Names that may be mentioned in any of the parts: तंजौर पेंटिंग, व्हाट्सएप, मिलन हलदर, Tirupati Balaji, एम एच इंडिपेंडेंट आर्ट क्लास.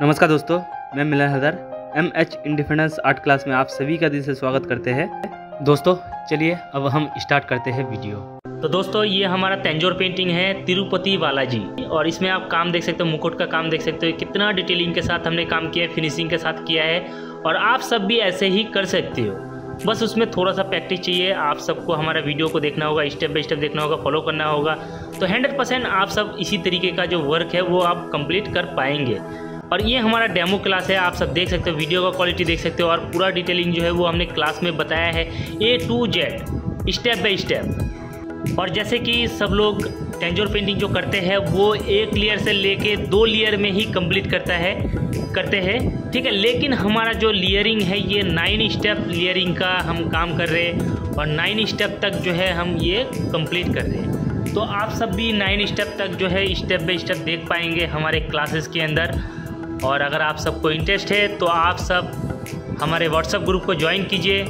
नमस्कार दोस्तों, मैं मिलन हलदर एम एच इंडिपेंडेंट आर्ट क्लास में आप सभी का दिल से स्वागत करते हैं। दोस्तों चलिए अब हम स्टार्ट करते हैं वीडियो। तो दोस्तों ये हमारा तंजौर पेंटिंग है तिरुपति बालाजी, और इसमें आप काम देख सकते हो, मुकुट का काम देख सकते हो, कितना डिटेलिंग के साथ हमने काम किया है, फिनिशिंग के साथ किया है। और आप सब भी ऐसे ही कर सकते हो, बस उसमें थोड़ा सा प्रैक्टिस चाहिए। आप सबको हमारा वीडियो को देखना होगा, स्टेप बाय स्टेप देखना होगा, फॉलो करना होगा, तो 100% आप सब इसी तरीके का जो वर्क है वो आप कंप्लीट कर पाएंगे। और ये हमारा डेमो क्लास है, आप सब देख सकते हो, वीडियो का क्वालिटी देख सकते हो, और पूरा डिटेलिंग जो है वो हमने क्लास में बताया है A to Z step by step. और जैसे कि सब लोग तंजौर पेंटिंग जो करते हैं वो एक लेयर से लेके 2 लेयर में ही कंप्लीट करते हैं, ठीक है। लेकिन हमारा जो लेयरिंग है ये 9 स्टेप लेयरिंग का हम काम कर रहे हैं, और 9 स्टेप तक जो है हम ये कंप्लीट कर रहे हैं। तो आप सब भी 9 स्टेप तक जो है स्टेप बाय स्टेप देख पाएंगे हमारे क्लासेस के अंदर। और अगर आप सबको इंटरेस्ट है तो आप सब हमारे व्हाट्सएप ग्रुप को ज्वाइन कीजिए,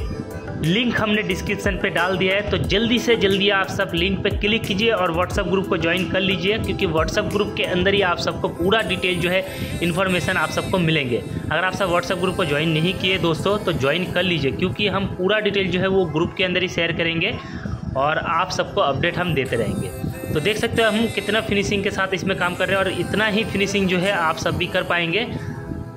लिंक हमने डिस्क्रिप्शन पे डाल दिया है, तो जल्दी से जल्दी आप सब लिंक पे क्लिक कीजिए और व्हाट्सएप ग्रुप को ज्वाइन कर लीजिए, क्योंकि व्हाट्सएप ग्रुप के अंदर ही आप सबको पूरा डिटेल जो है इन्फॉर्मेशन आप सबको मिलेंगे। अगर आप सब व्हाट्सएप ग्रुप को ज्वाइन नहीं किए दोस्तों तो ज्वाइन कर लीजिए, क्योंकि हम पूरा डिटेल जो है वो ग्रुप के अंदर ही शेयर करेंगे और आप सबको अपडेट हम देते रहेंगे। तो देख सकते हो हम कितना फिनिशिंग के साथ इसमें काम कर रहे हैं, और इतना ही फिनिशिंग जो है आप सब भी कर पाएंगे।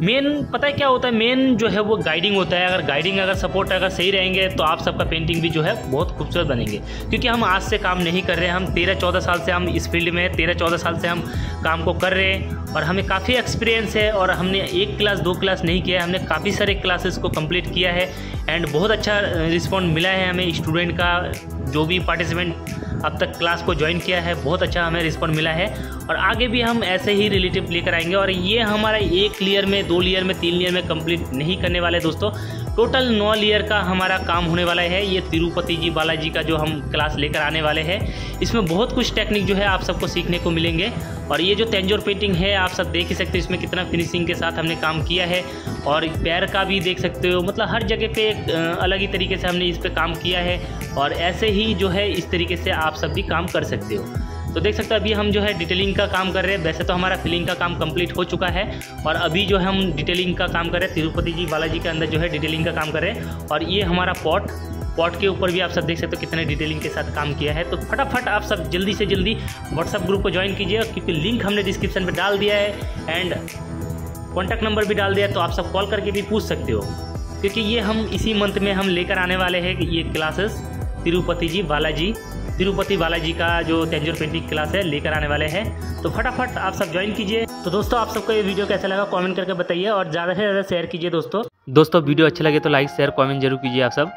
मेन पता है क्या होता है, मेन जो है वो गाइडिंग होता है। अगर गाइडिंग, अगर सपोर्ट अगर सही रहेंगे तो आप सबका पेंटिंग भी जो है बहुत खूबसूरत बनेंगे, क्योंकि हम आज से काम नहीं कर रहे हैं, हम 13-14 साल से हम इस फील्ड में 13-14 साल से हम काम को कर रहे हैं, और हमें काफ़ी एक्सपीरियंस है। और हमने 1 क्लास 2 क्लास नहीं किया है, हमने काफ़ी सारे क्लासेस को कंप्लीट किया है, एंड बहुत अच्छा रिस्पॉन्ड मिला है हमें स्टूडेंट का। जो भी पार्टिसिपेंट अब तक क्लास को ज्वाइन किया है बहुत अच्छा हमें रिस्पॉन्स मिला है, और आगे भी हम ऐसे ही रिलेटिव लेकर आएंगे। और ये हमारा 1 लेयर में 2 लेयर में 3 लेयर में कंप्लीट नहीं करने वाले दोस्तों, टोटल 9 लेयर का हमारा काम होने वाला है। ये तिरुपति जी बालाजी का जो हम क्लास लेकर आने वाले हैं, इसमें बहुत कुछ टेक्निक जो है आप सबको सीखने को मिलेंगे। और ये जो तंजौर पेंटिंग है आप सब देख ही सकते हो, इसमें कितना फिनिशिंग के साथ हमने काम किया है, और पैर का भी देख सकते हो, मतलब हर जगह पे एक अलग ही तरीके से हमने इस पर काम किया है। और ऐसे ही जो है इस तरीके से आप सब भी काम कर सकते हो। तो देख सकते हो अभी हम जो है डिटेलिंग का काम कर रहे हैं। वैसे तो हमारा फिलिंग का काम कंप्लीट हो चुका है, और अभी जो है हम डिटेलिंग का काम कर रहे हैं। तिरुपति जी बालाजी के अंदर जो है डिटेलिंग का काम कर रहे हैं। और ये हमारा पॉट के ऊपर भी आप सब देख सकते हो कितने डिटेलिंग के साथ काम किया है। तो फटाफट आप सब जल्दी से जल्दी व्हाट्सएप ग्रुप को ज्वाइन कीजिए, क्योंकि लिंक हमने डिस्क्रिप्शन पर डाल दिया है एंड कॉन्टैक्ट नंबर भी डाल दिया है, तो आप सब कॉल करके भी पूछ सकते हो, क्योंकि ये हम इसी मंथ में हम लेकर आने वाले हैं ये क्लासेस। तिरुपति बालाजी का जो तंजौर पेंटिंग क्लास है लेकर आने वाले हैं, तो फटाफट आप सब ज्वाइन कीजिए। तो दोस्तों आप सबको ये वीडियो कैसा लगा कमेंट करके बताइए, और ज़्यादा से ज़्यादा शेयर कीजिए दोस्तों। वीडियो अच्छा लगे तो लाइक शेयर कमेंट जरूर कीजिए आप सब।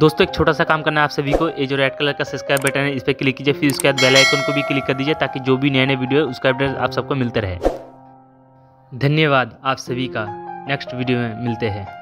दोस्तों एक छोटा सा काम करना है आप सभी को, ये जो रेड कलर का सब्सक्राइब बटन है इस पर क्लिक कीजिए, फिर उसके बाद बेल आइकन को भी क्लिक कर दीजिए, ताकि जो भी नए वीडियो है उसका अपडेट आप सबको मिलता रहे। धन्यवाद आप सभी का, नेक्स्ट वीडियो में मिलते हैं।